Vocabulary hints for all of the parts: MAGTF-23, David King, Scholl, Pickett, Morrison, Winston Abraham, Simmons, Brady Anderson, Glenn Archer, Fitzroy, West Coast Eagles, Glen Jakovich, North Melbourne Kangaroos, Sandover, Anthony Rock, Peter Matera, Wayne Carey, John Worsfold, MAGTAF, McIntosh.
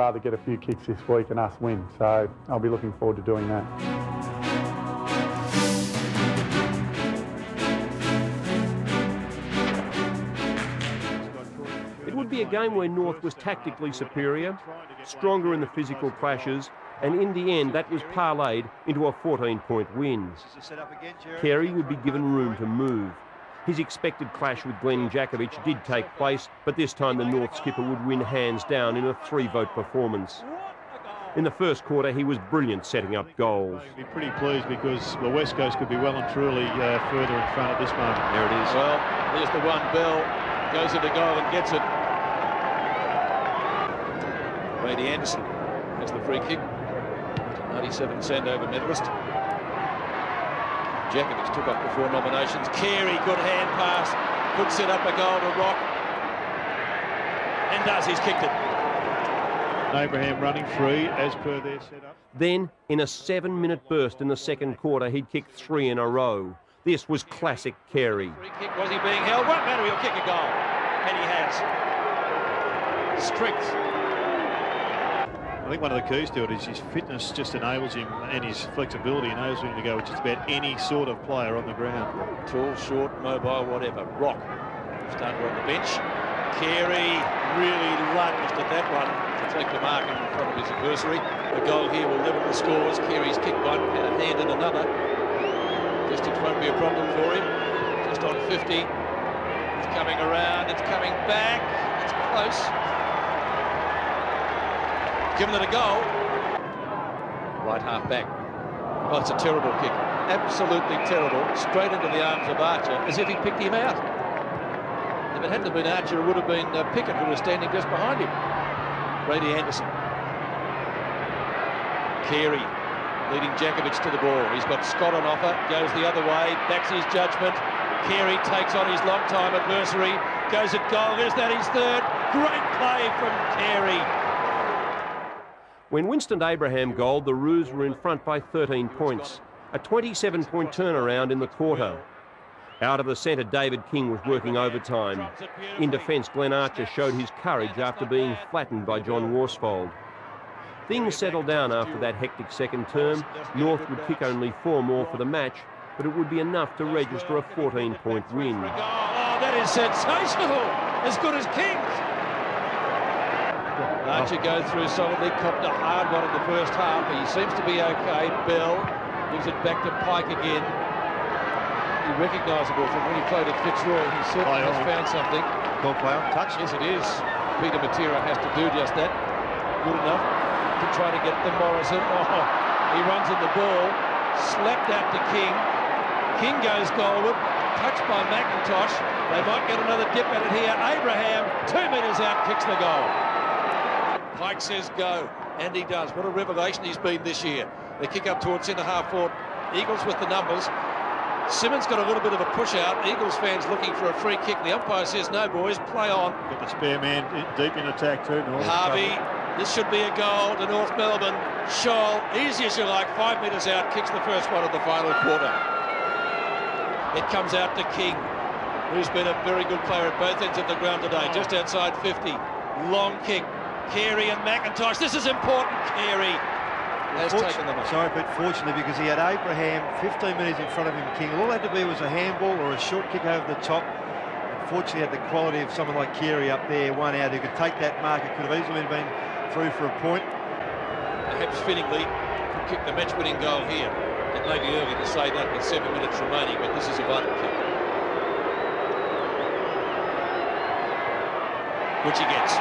rather get a few kicks this week and us win. So I'll be looking forward to doing that. A game where North was tactically superior, stronger in the physical clashes, and in the end that was parlayed into a 14-point win. Carey would be given room to move. His expected clash with Glen Jakovich did take place, but this time the North skipper would win hands down in a 3-vote performance. In the first quarter he was brilliant setting up goals. He'd be pretty pleased because the West Coast could be well and truly further in front at this moment. There it is. Well, there's the one. Bell goes into goal and gets it. Brady Anderson has the free kick. 97 Sandover medalist. Jakovich took up the 4 nominations. Carey, good hand pass. Could set up a goal to Rock. And does, he's kicked it. Abraham running free as per their setup. Then, in a 7-minute burst in the second quarter, he'd kicked 3 in a row. This was classic Carey. Free kick, was he being held? Won't matter, he'll kick a goal. And he has. Strength. I think one of the keys to it is his fitness just enables him, and his flexibility enables him to go with just about any sort of player on the ground. Tall, short, mobile, whatever. Rock. Started on the bench. Carey really lunged at that one to take the mark in front of his adversary. The goal here will level the scores. Carey's kicked one and handed another. Distance won't be a problem for him. Just on 50. It's coming around. It's coming back. It's close. Given it a goal. Right half back. Oh, it's a terrible kick. Absolutely terrible. Straight into the arms of Archer, as if he picked him out. If it hadn't been Archer, it would have been Pickett, who was standing just behind him. Brady Anderson. Carey leading Jakovich to the ball. He's got Scott on offer. Goes the other way. Backs his judgment. Carey takes on his long-time adversary. Goes at goal. There's that, his third. Great play from Carey. When Winston Abraham goaled, the Roos were in front by 13 points, a 27-point turnaround in the quarter. Out of the centre, David King was working overtime. In defence, Glenn Archer showed his courage after being flattened by John Worsfold. Things settled down after that hectic second term. North would kick only 4 more for the match, but it would be enough to register a 14-point win. Oh, that is sensational! As good as King's! Archer goes through solidly, copped a hard one in the first half. He seems to be okay. Bell gives it back to Pike again. He's recognisable from when he played at Fitzroy. He certainly has found something. Good player. Touch. Yes, it is. Peter Matera has to do just that. Good enough to try to get the Morrison. Oh, he runs in the ball. Slapped out to King. King goes goalward. Touched by McIntosh. They might get another dip at it here. Abraham, 2 metres out, kicks the goal. Pike says go, and he does. What a revelation he's been this year. They kick up towards centre half forward. Eagles with the numbers. Simmons got a little bit of a push out. Eagles fans looking for a free kick. The umpire says no, boys, play on. Got the spare man deep in attack too. North Harvey, this should be a goal to North Melbourne. Scholl, easy as you like, 5 metres out, kicks the first one of the final quarter. It comes out to King, who's been a very good player at both ends of the ground today. Just outside 50, long kick. Carey and McIntosh, this is important. Carey has taken them up. Sorry, but fortunately, because he had Abraham 15 metres in front of him, King. All it had to be was a handball or a short kick over the top. Unfortunately, had the quality of someone like Carey up there, one out, who could take that mark. It could have easily been through for a point. Perhaps fittingly, could kick the match-winning goal here. It may be early to say that with 7 minutes remaining, but this is a vital kick. Which he gets.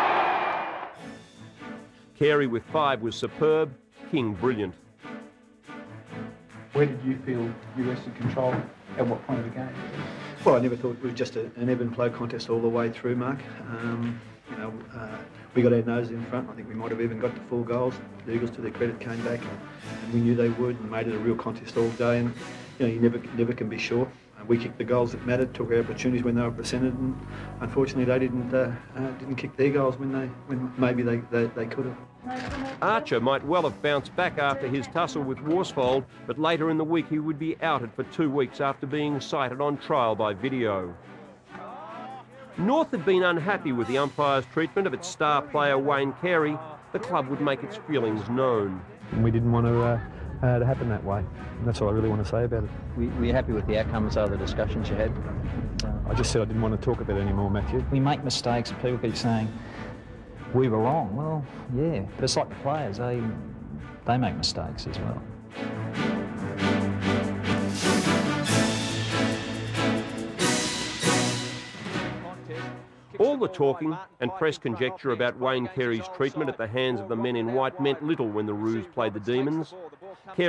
Carey with 5 was superb, King brilliant. Where did you feel you rested control at what point of the game? Well, I never thought it was just an ebb and flow contest all the way through, Mark. We got our noses in front. I think we might have even got the 4 goals. The Eagles, to their credit, came back and we knew they would, and made it a real contest all day. And you know, you never can be sure. We kicked the goals that mattered, took our opportunities when they were presented, and unfortunately they didn't kick their goals when maybe they could have. Archer might well have bounced back after his tussle with Worsfold, but later in the week he would be outed for 2 weeks after being cited on trial by video. North had been unhappy with the umpire's treatment of its star player Wayne Carey, the club would make its feelings known. And we didn't want to happen that way. And that's all I really want to say about it. Were you happy with the outcomes of the discussions you had? I just said I didn't want to talk about it anymore, Matthew. We make mistakes, people keep saying, we were wrong. Well, yeah, but it's like the players, they make mistakes as well. All the talking and press conjecture about Wayne Carey's treatment at the hands of the men in white meant little when the Roos played the Demons. Carey